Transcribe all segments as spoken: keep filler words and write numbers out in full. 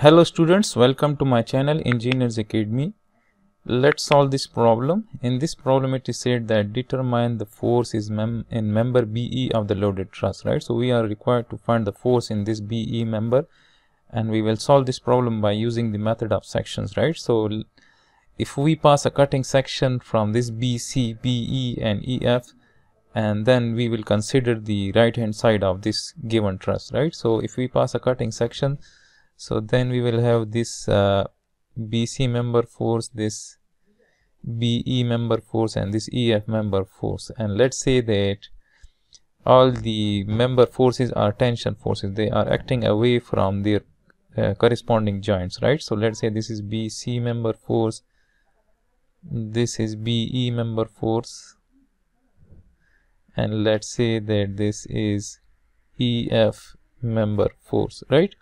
Hello students, welcome to my channel Engineers Academy. Let's solve this problem. In this problem it is said that determine the force is mem in member B E of the loaded truss, right? So we are required to find the force in this B E member, and we will solve this problem by using the method of sections, right? So if we pass a cutting section from this B C, B E and E F, and then we will consider the right hand side of this given truss, right? So if we pass a cutting section, so then we will have this uh, B C member force, this B E member force and this E F member force. And let's say that all the member forces are tension forces. They are acting away from their uh, corresponding joints, right? So let's say this is B C member force, this is B E member force, and let's say that this is E F member force, right?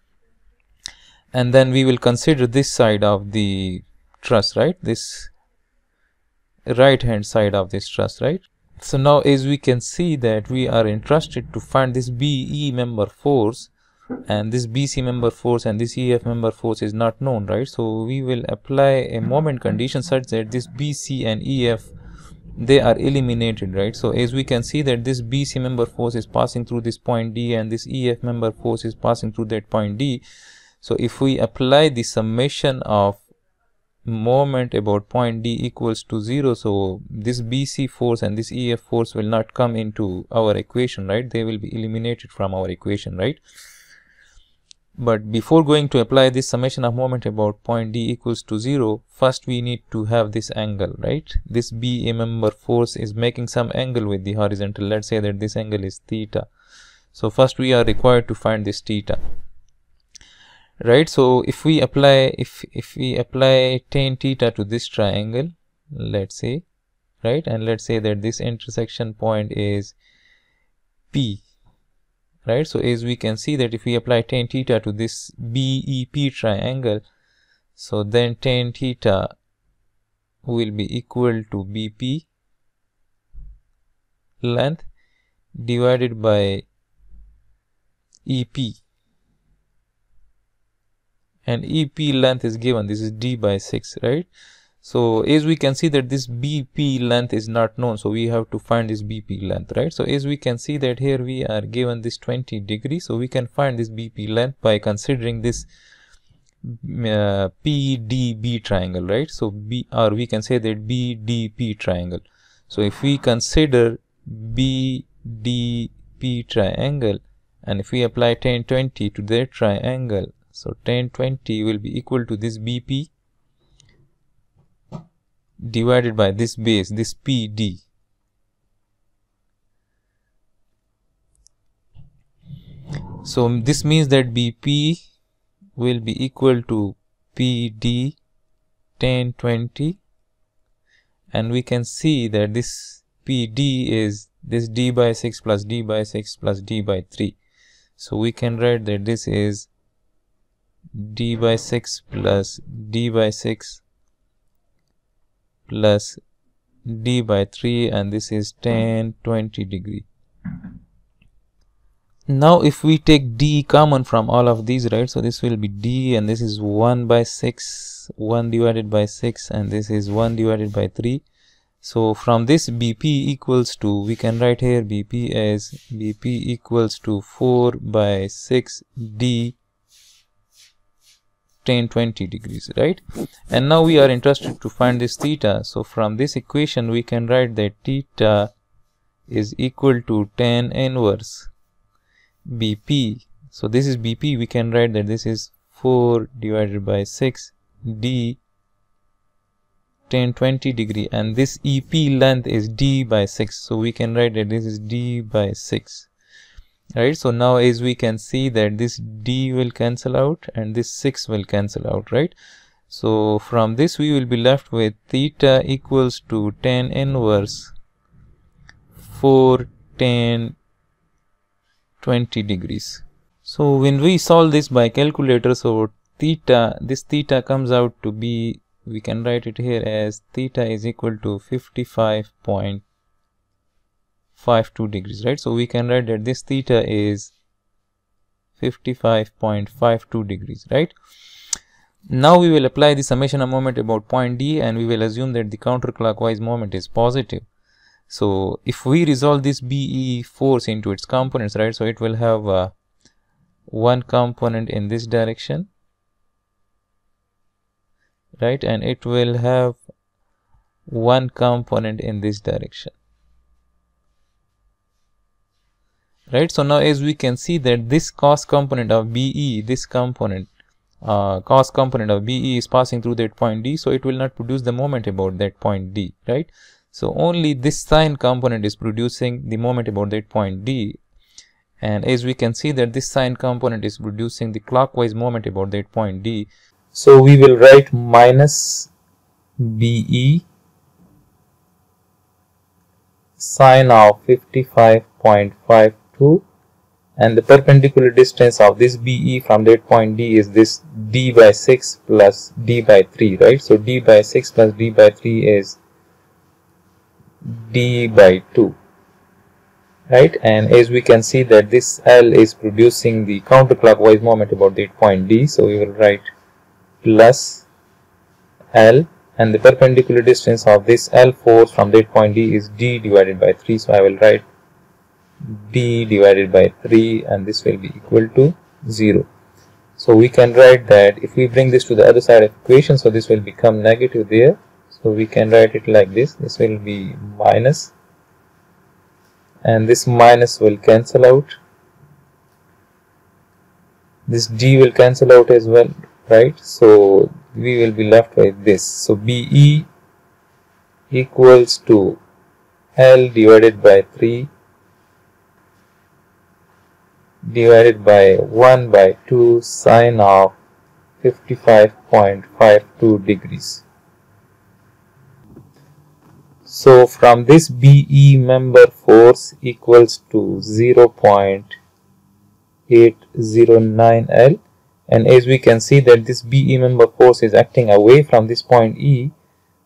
And then we will consider this side of the truss, right? This right hand side of this truss, right? So now as we can see that we are interested to find this B E member force, and this B C member force and this E F member force is not known, right? So we will apply a moment condition such that this B C and E F, they are eliminated, right? So as we can see that this B C member force is passing through this point D and this E F member force is passing through that point D. So if we apply the summation of moment about point D equals to zero, so this B C force and this E F force will not come into our equation, right? They will be eliminated from our equation, right? But before going to apply this summation of moment about point D equals to zero, first we need to have this angle, right? This B E member force is making some angle with the horizontal. Let's say that this angle is theta. So first we are required to find this theta. Right, so if we apply if if we apply tan theta to this triangle, let's say, right, and let's say that this intersection point is P, right? So as we can see that if we apply tan theta to this B E P triangle, so then tan theta will be equal to B P length divided by E P. And E P length is given, this is D by six, right? So as we can see that this B P length is not known, so we have to find this B P length, right? So as we can see that here we are given this twenty degree, so we can find this B P length by considering this uh, P D B triangle, right? So B, or we can say that B D P triangle. So if we consider B D P triangle, and if we apply ten twenty to that triangle, so ten twenty will be equal to this B P divided by this base, this P D. So this means that B P will be equal to P D ten twenty, and we can see that this P D is this D by six plus D by six plus D by three. So we can write that this is D by six plus D by six plus D by three, and this is ten twenty degree. Now if we take D common from all of these, right, so this will be D, and this is one by six, one divided by six, and this is one divided by three. So from this B P equals to, we can write here B P as B P equals to four by six D ten twenty degrees, right? And now we are interested to find this theta, so from this equation we can write that theta is equal to tan inverse B P. So this is B P, we can write that this is four divided by six D ten twenty degree, and this E P length is D by six, so we can write that this is D by six. Right, so now as we can see that this D will cancel out and this six will cancel out, right? So from this we will be left with theta equals to tan inverse four tan twenty degrees. So when we solve this by calculator, so theta, this theta comes out to be, we can write it here as theta is equal to fifty-five point five two degrees, right? So we can write that this theta is fifty-five point five two degrees, right? Now we will apply the summation of moment about point D, and we will assume that the counterclockwise moment is positive. So if we resolve this B E force into its components, right, so it will have uh, one component in this direction, right, and it will have one component in this direction, right. So now as we can see that this cos component of B E, this component uh, cos component of B E is passing through that point D, so it will not produce the moment about that point D, right. So only this sine component is producing the moment about that point D, and as we can see that this sine component is producing the clockwise moment about that point D. So we will write minus B E sine of fifty-five point five two, and the perpendicular distance of this B E from that point D is this D by six plus D by three, right. So D by six plus D by three is D by two, right. And as we can see that this L is producing the counterclockwise moment about that point D, so we will write plus L, and the perpendicular distance of this L force from that point D is D divided by three, so I will write D divided by three, and this will be equal to zero. So we can write that if we bring this to the other side of the equation, so this will become negative there. So we can write it like this, this will be minus, and this minus will cancel out, this D will cancel out as well, right. So we will be left with this, so B E equals to L divided by three divided by one by two sine of fifty-five point five two degrees. So from this B E member force equals to zero point eight zero nine L, and as we can see that this B E member force is acting away from this point E,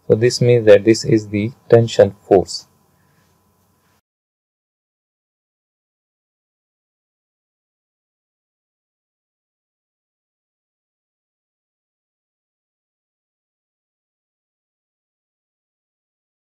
so this means that this is the tension force.